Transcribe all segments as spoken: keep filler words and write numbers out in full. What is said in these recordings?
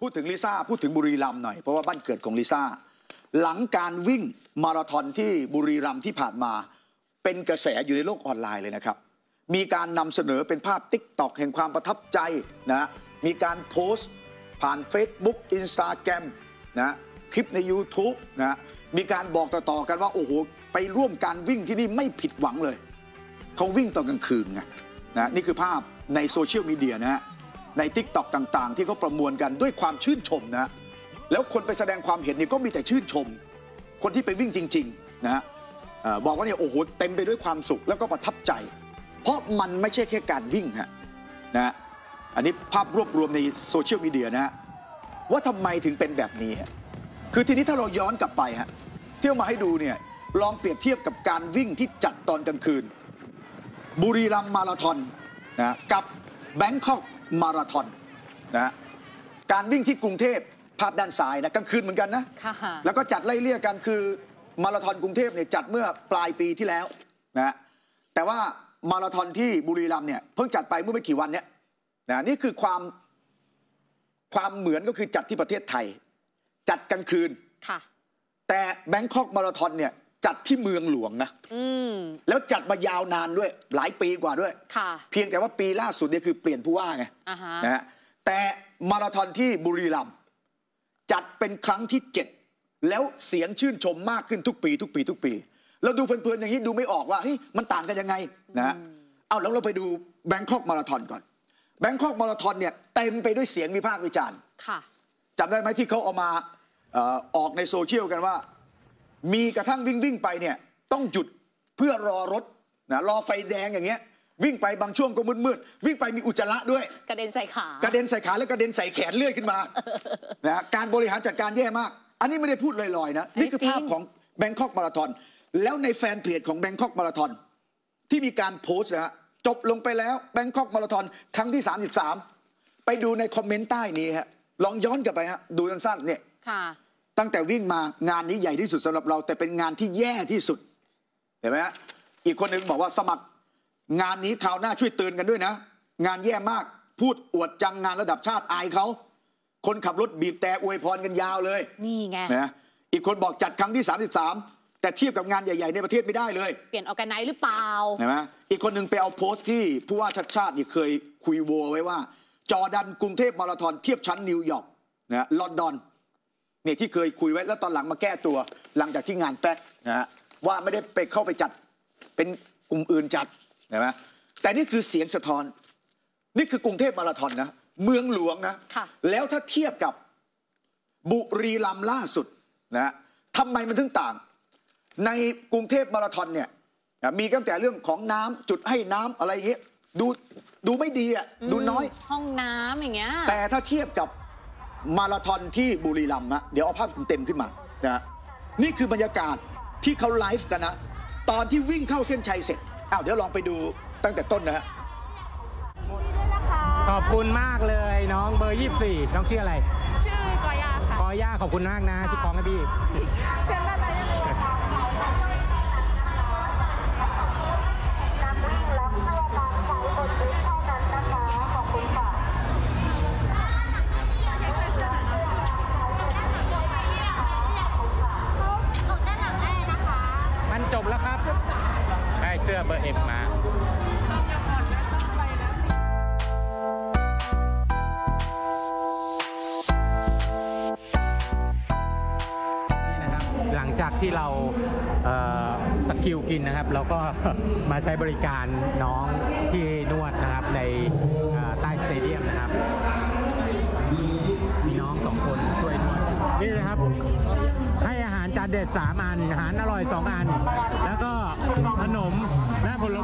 พูดถึงลิซ่าพูดถึงบุรีรัมย์หน่อยเพราะว่าบ้านเกิดของลิซ่าหลังการวิ่งมาราธอนที่บุรีรัมย์ที่ผ่านมาเป็นกระแสอยู่ในโลกออนไลน์เลยนะครับมีการนำเสนอเป็นภาพ ติ๊กต็อก แห่งความประทับใจนะมีการโพสต์ผ่าน เฟซบุ๊ก อินสตาแกรม นะคลิปใน ยูทูบ นะมีการบอกต่อๆกันว่าโอ้โหไปร่วมการวิ่งที่นี่ไม่ผิดหวังเลยเขาวิ่งตอนกลางคืนไงนะนี่คือภาพในโซเชียลมีเดียนะฮะใน ติ๊กต็อก ต่างๆที่เขาประมวลกันด้วยความชื่นชมนะแล้วคนไปแสดงความเห็นนี่ก็มีแต่ชื่นชมคนที่ไปวิ่งจริงๆนะฮะบอกว่าเนี่ยโอ้โหเต็มไปด้วยความสุขแล้วก็ประทับใจเพราะมันไม่ใช่แค่การวิ่งฮะนะอันนี้ภาพรวบรวมในโซเชียลมีเดียนะฮะว่าทำไมถึงเป็นแบบนี้ฮะคือทีนี้ถ้าเราย้อนกลับไปฮะเที่ยวมาให้ดูเนี่ยลองเปรียบเทียบกับการวิ่งที่จัดตอนกลางคืนบุรีรัมย์มาราธอนนะกับ แบงคอก มาราธอนนะการวิ่งที่กรุงเทพภาพด้านซ้ายนะกลางคืนเหมือนกันนะแล้วก็จัดไล่เลี่ยกันคือมาราธอนกรุงเทพเนี่ยจัดเมื่อปลายปีที่แล้วนะแต่ว่ามาราธอนที่บุรีรัมย์เนี่ยเพิ่งจัดไปเมื่อไม่กี่วันเนี่ยนะนี่คือความความเหมือนก็คือจัดที่ประเทศไทยจัดกลางคืนค่ะแต่แบงคอก มาราธอนเนี่ยจัดที่เมืองหลวงนะแล้วจัดมายาวนานด้วยหลายปีกว่าด้วยเพียงแต่ว่าปีล่าสุดเนี่ยคือเปลี่ยนผู้ว่าไงนะฮะแต่มาราธอนที่บุรีรัมย์จัดเป็นครั้งที่เจ็ดแล้วเสียงชื่นชมมากขึ้นทุกปีทุกปีทุกปีเราดูเพลินๆอย่างนี้ดูไม่ออกว่าเฮ้ยมันต่างกันยังไงนะเอาแล้วเราไปดูแบงคอก มาราธอนก่อนแบงคอก มาราธอนเนี่ยเต็มไปด้วยเสียงวิพากษ์วิจารณ์จำได้ไหมที่เขาเอามาออกในโซเชียลกันว่ามีกระทั่งวิ่งวิ่งไปเนี่ยต้องหยุดเพื่อรอรถนะรอไฟแดงอย่างเงี้ยวิ่งไปบางช่วงก็มืดๆวิ่งไปมีอุจจาระด้วยกระเด็นใส่ขากระเด็นใส่ขาแล้วกระเด็นใส่แขนเลื่อยขึ้นมานะการบริหารจัดการแย่มากอันนี้ไม่ได้พูดลอยๆนะนี่คือภาพของแบงคอก มาราธอนแล้วในแฟนเพจของแบงคอก มาราธอนที่มีการโพสต์นะฮะจบลงไปแล้วแบงคอก มาราธอนครั้งที่สามสิบสามไปดูในคอมเมนต์ใต้นี้ฮะลองย้อนกลับไปฮะดูสั้นๆเนี่ยตั้งแต่วิ่งมางานนี้ใหญ่ที่สุดสำหรับเราแต่เป็นงานที่แย่ที่สุดเห็นไหมฮะอีกคนหนึ่งบอกว่าสมัครงานนี้คราวหน้าช่วยเตือนกันด้วยนะงานแย่มากพูดอวดจังงานระดับชาติอายเขาคนขับรถบีบแต่อวยพรกันยาวเลยนี่ไงนะอีกคนบอกจัดครั้งที่สามสิบสามแต่เทียบกับงานใหญ่ๆในประเทศไม่ได้เลยเปลี่ยนออแกไนซ์หรือเปล่าเห็นไหมอีกคนหนึ่งไปเอาโพสต์ที่ผู้ว่าชัดชาติเคยคุยโวไว้ว่าจอร์แดนกรุงเทพมาราธอนเทียบชั้นนิวยอร์กนะลอนดอนเนี่ยที่เคยคุยไว้แล้วตอนหลังมาแก้ตัวหลังจากที่งานแตกนะฮะว่าไม่ได้ไปเข้าไปจัดเป็นกลุ่มอื่นจัดเห็นไหมแต่นี่คือเสียงสะท้อนนี่คือกรุงเทพมาราธอนนะเมืองหลวงนะแล้วถ้าเทียบกับบุรีรัมย์ล่าสุดนะทำไมมันถึงต่างในกรุงเทพมาราธอนเนี่ยมีตั้งแต่เรื่องของน้ำจุดให้น้ำอะไรอย่างเงี้ยดูดูไม่ดีอ่ะดูน้อยห้องน้ำอย่างเงี้ยแต่ถ้าเทียบกับมาราธอนที่บุรีรัมย์นะเดี๋ยวเอาภาพเต็มขึ้นมานะนี่คือบรรยากาศที่เขาไลฟ์กันนะตอนที่วิ่งเข้าเส้นชัยเสร็จอ้าวเดี๋ยวลองไปดูตั้งแต่ต้นนะฮะขอบคุณมากเลยน้องเบอร์ยี่สิบสี่น้องชื่ออะไรชื่อกอย่าค่ะกอย่าขอบคุณมากนะที่คล้องกับพี่เชิญด้านในได้เลยค่ะจบแล้วครับได้เสื้อเบอร์เอ็มมานี่นะครับหลังจากที่เราเอ่อตะคิวกินนะครับเราก็มาใช้บริการน้องที่นวดนะครับในใต้สเตเดียมนะครับมีน้องสองคนช่วยนวดนี่นะครับให้อาหารจานเด็ดสามอันอาหารอร่อยสองอันแล้วก็ขนมและผล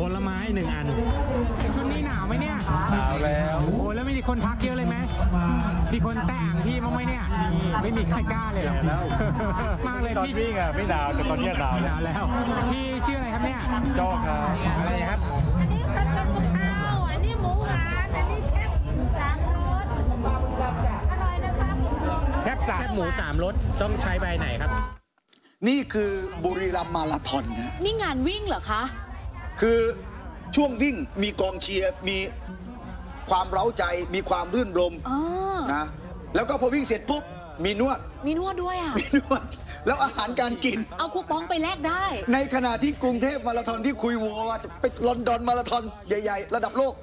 ผลไม้หนึ่งอันชุดนี้หนาวไหมเนี่ยหนาวแล้วโอ้แล้วมีคนทักเยอะเลยไหมมีคนแต่งพี่มั้งไหมเนี่ยไม่มีใครกล้าเลยหรอมากเลยพี่ตอนวิ่งอ่ะไม่หนาวแต่ตอนนี้หนาวแล้วพี่ชื่ออะไรครับเนี่ยจอกครับอะไรครับอันนี้ข้าวต้มข้าวอันนี้หมูหวานอันนี้แคบสามรสอร่อยนะครับแคบสามหมูสามรสต้องใช้ใบไหนครับนี่คือบุรีรัมย์มาราธอนนะนี่งานวิ่งเหรอคะคือช่วงวิ่งมีกองเชียร์มีความเร้าใจมีความรื่นรมนะ แล้วก็พอวิ่งเสร็จปุ๊บมีนวดมีนวดด้วยอ่ะมีนวดแล้วอาหารการกินเอาคูปองไปแลกได้ในขณะที่กรุงเทพมาราธอนที่คุยวัวว่าจะไปลอนดอนมาราธอนใหญ่ๆระดับโลก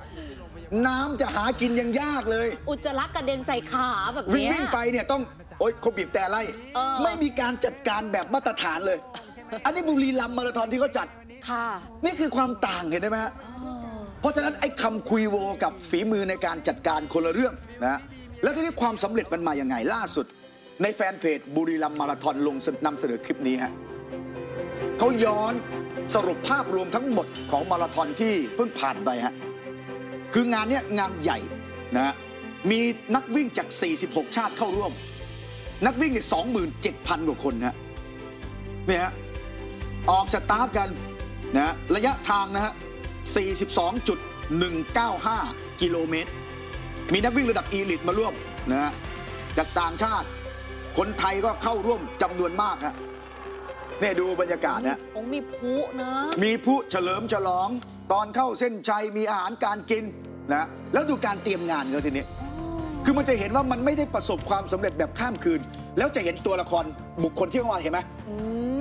น้ำจะหากินยังยากเลยอุจจาระกระเด็นใส่ขาแบบนี้วิ่งไปเนี่ยต้องโอ๊ยเขาบีบแต่ไล่ไม่มีการจัดการแบบมาตรฐานเลยอันนี้บุรีรัมย์มาราธอนที่เขาจัดค่ะนี่คือความต่างเห็นได้ไหมฮะเพราะฉะนั้นไอ้คำคุยโวกับฝีมือในการจัดการคนละเรื่องนะแล้วที่ความสำเร็จมันมาอย่างไงล่าสุดในแฟนเพจบุรีรัมย์มาราธอนลงนำเสนอคลิปนี้ฮะเขาย้อนสรุปภาพรวมทั้งหมดของมาราธอนที่เพิ่งผ่านไปฮะคืองานเนี้ยงานใหญ่นะมีนักวิ่งจากสี่สิบหกชาติเข้าร่วมนักวิ่งเนี่ย สองหมื่นเจ็ดพัน กว่าคนฮะเนี่ยฮะออกสตาร์ทกันนะระยะทางนะฮะ สี่สิบสองจุดหนึ่งเก้าห้า กิโลเมตรมีนักวิ่งระดับอีลิตมาร่วมนะฮะจากต่างชาติคนไทยก็เข้าร่วมจำนวนมากฮะเนี่ยดูบรรยากาศนะคงมีพุนะมีพุเฉลิมฉลองตอนเข้าเส้นชัยมีอาหารการกินนะแล้วดูการเตรียมงานเขาทีนี้คือมันจะเห็นว่ามันไม่ได้ประสบความสำเร็จแบบข้ามคืนแล้วจะเห็นตัวละครบุคคลที่เข้ามาเห็นไหม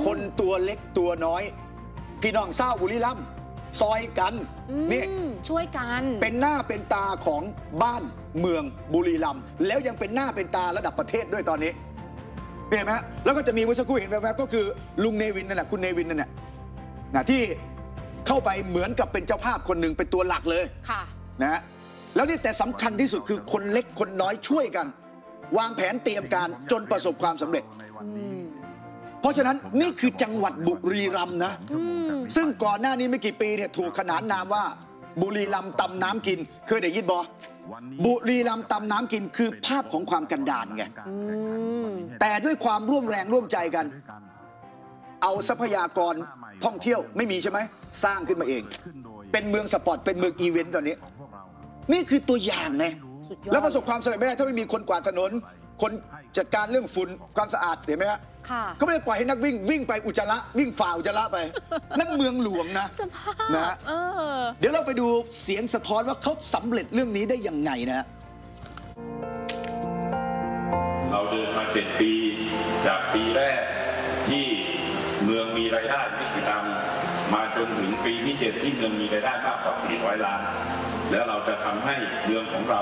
คนตัวเล็กตัวน้อยพี่น้องชาวบุรีรัมย์ซอยกันนี่ช่วยกันเป็นหน้าเป็นตาของบ้านเมืองบุรีรัมย์แล้วยังเป็นหน้าเป็นตาระดับประเทศด้วยตอนนี้เห็นไหมแล้วก็จะมีเมื่อสักครู่เห็นแวบๆก็คือลุงเนวินนั่นแหละคุณเนวินนั่นแหละที่เข้าไปเหมือนกับเป็นเจ้าภาพคนหนึ่งเป็นตัวหลักเลยค่ะนะแล้วนี่แต่สำคัญที่สุดคือคนเล็กคนน้อยช่วยกันวางแผนเตรียมการจนประสบความสำเร็จเพราะฉะนั้นนี่คือจังหวัดบุรีรัมย์นะซึ่งก่อนหน้านี้ไม่กี่ปีเนี่ยถูกขนานนามว่าบุรีรัมย์ตำน้ำกินเคยได้ยินบ่บุรีรัมย์ตำน้ำกินคือภาพของความกันดารไงแต่ด้วยความร่วมแรงร่วมใจกันเอาทรัพยากรท่องเที่ยวไม่มีใช่ไหมสร้างขึ้นมาเองเป็นเมืองสปอร์ตเป็นเมืองอีเวนต์ตอนนี้นี่คือตัวอย่างไงแล้วประสบความสำเร็จไม่ได้ถ้าไม่มีคนกวาดถนนคนจัดการเรื่องฝุ่นความสะอาดเห็นไหมฮะก็ไม่ได้ปล่อยให้นักวิ่งวิ่งไปอุจจาระวิ่งฝ่าอุจจาระไปนั่นเมืองหลวงนะนะเดี๋ยวเราไปดูเสียงสะท้อนว่าเขาสำเร็จเรื่องนี้ได้ยังไงนะเราเดินมาเจ็ดปีจากปีแรกที่เมืองมีรายได้ไม่กี่ตังค์มาจนถึงปีที่เจ็ดที่เมืองมีรายได้มากกว่าสี่ร้อยล้านแล้วเราจะทำให้เมืองของเรา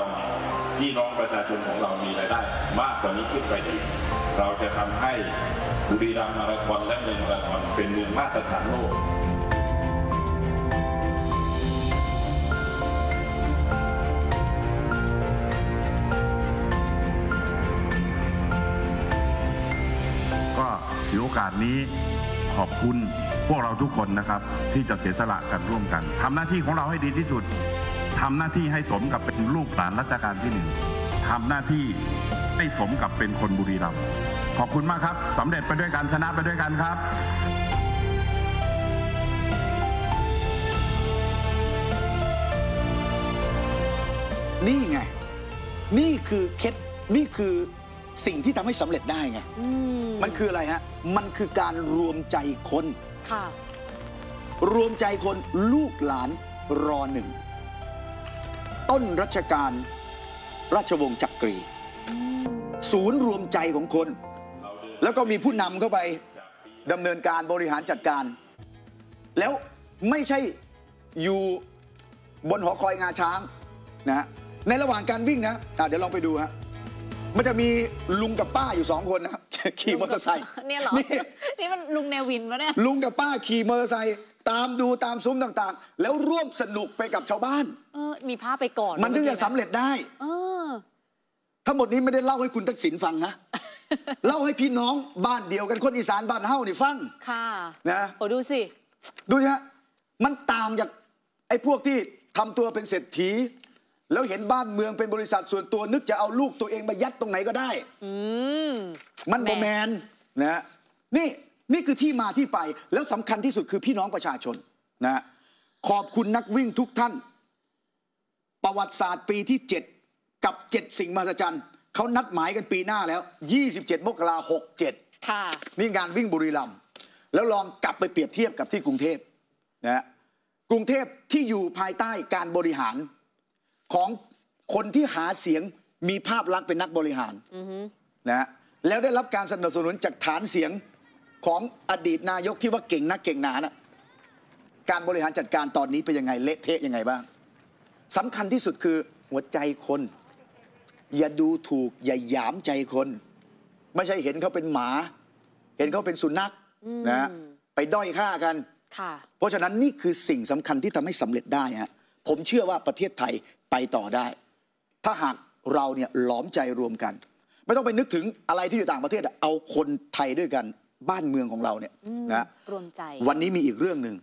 พี่น้องประชาชนของเรามีรายได้มากกว่านี้ขึ้นไปอีกเราจะทำให้บุรีรัมย์มาราธอนและเมืองมาราธอนเป็นเมืองมาตรฐานโลกก็ถือโอกาสนี้ขอบคุณพวกเราทุกคนนะครับที่จะเสียสละกันร่วมกันทำหน้าที่ของเราให้ดีที่สุดทำหน้าที่ให้สมกับเป็นลูกหลานรัชกาลที่หนึ่งทำหน้าที่ให้สมกับเป็นคนบุรีรัมย์ขอบคุณมากครับสำเร็จไปด้วยกันชนะไปด้วยกันครับนี่ไงนี่คือเคล็ดนี่คือสิ่งที่ทำให้สำเร็จได้ไงมันคืออะไรฮะมันคือการรวมใจคนค่ะรวมใจคนลูกหลานรอหนึ่งต้นรัชกาลราชวงศ์จักรีศูนย์รวมใจของคนแล้วก็มีผู้นำเข้าไปดำเนินการบริหารจัดการแล้วไม่ใช่อยู่บนหอคอยงาช้างนะฮะในระหว่างการวิ่งนะเดี๋ยวลองไปดูฮะมันจะมีลุงกับป้าอยู่สองคนนะขี่มอเตอร์ไซค์เนี่ยหรอนี่มันลุงเนวินปะเนี่ยลุงกับป้าขี่มอเตอร์ไซค์ตามดูตามซุ้มต่างๆแล้วร่วมสนุกไปกับชาวบ้านเออมีภาพไปก่อนมันถึงจะสำเร็จได้เออทั้งหมดนี้ไม่ได้เล่าให้คุณทักษิณฟังนะเล่าให้พี่น้องบ้านเดียวกันคนอีสานบ้านเฮ้านี่ฟังค่ะนะโอ้ดูสิดูฮะมันต่างจากไอ้พวกที่ทำตัวเป็นเศรษฐีแล้วเห็นบ้านเมืองเป็นบริษัทส่วนตัวนึกจะเอาลูกตัวเองมายัดตรงไหนก็ได้อืมันโบแมนนะนี่นี่คือที่มาที่ไปแล้วสำคัญที่สุดคือพี่น้องประชาชนนะขอบคุณนักวิ่งทุกท่านประวัติศาสตร์ปีที่เจ็ดกับเจ็ดสิ่งมหัศจรรย์เขานัดหมายกันปีหน้าแล้วยี่สิบเจ็ดมกราคมหกเจ็ดค่ะนี่งานวิ่งบุรีรัมย์แล้วลองกลับไปเปรียบเทียบกับที่กรุงเทพนะกรุงเทพที่อยู่ภายใต้การบริหารของคนที่หาเสียง มีภาพลักษณ์เป็นนักบริหารนะฮะแล้วได้รับการสนับสนุนจากฐานเสียงของอดีตนายกที่ว่าเก่งนักเก่งหนานะการบริหารจัดการตอนนี้เป็นยังไงเละเทะยังไงบ้างสำคัญที่สุดคือหัวใจคนอย่าดูถูกอย่าหยามใจคนไม่ใช่เห็นเขาเป็นหมาเห็นเขาเป็นสุนัขนะไปด้อยค่ากันเพราะฉะนั้นนี่คือสิ่งสำคัญที่ทำให้สำเร็จได้ฮะผมเชื่อว่าประเทศไทยไปต่อได้ถ้าหากเราเนี่ยหลอมใจรวมกันไม่ต้องไปนึกถึงอะไรที่อยู่ต่างประเทศเอาคนไทยด้วยกันบ้านเมืองของเราเนี่ยนะรวมใจวันนี้มีอีกเรื่องหนึ่ง